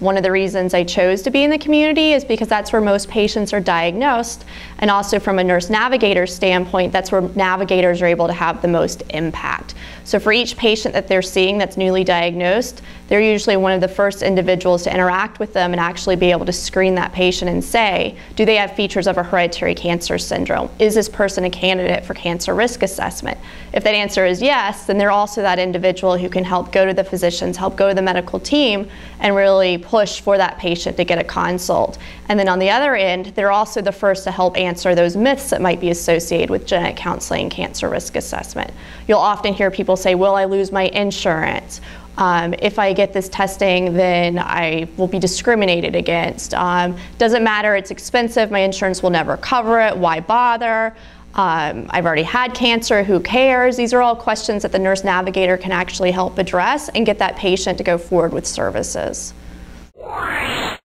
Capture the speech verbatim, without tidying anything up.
One of the reasons I chose to be in the community is because that's where most patients are diagnosed, and also from a nurse navigator standpoint, that's where navigators are able to have the most impact. So for each patient that they're seeing that's newly diagnosed, they're usually one of the first individuals to interact with them and actually be able to screen that patient and say, do they have features of a hereditary cancer syndrome? Is this person a candidate for cancer risk assessment? If that answer is yes, then they're also that individual who can help go to the physicians, help go to the medical team, and really push for that patient to get a consult. And then on the other end, they're also the first to help answer those myths that might be associated with genetic counseling and cancer risk assessment. You'll often hear people say, will I lose my insurance? Um, if I get this testing, then I will be discriminated against. Um, doesn't matter, it's expensive, my insurance will never cover it, why bother? Um, I've already had cancer, who cares? These are all questions that the nurse navigator can actually help address and get that patient to go forward with services. All right.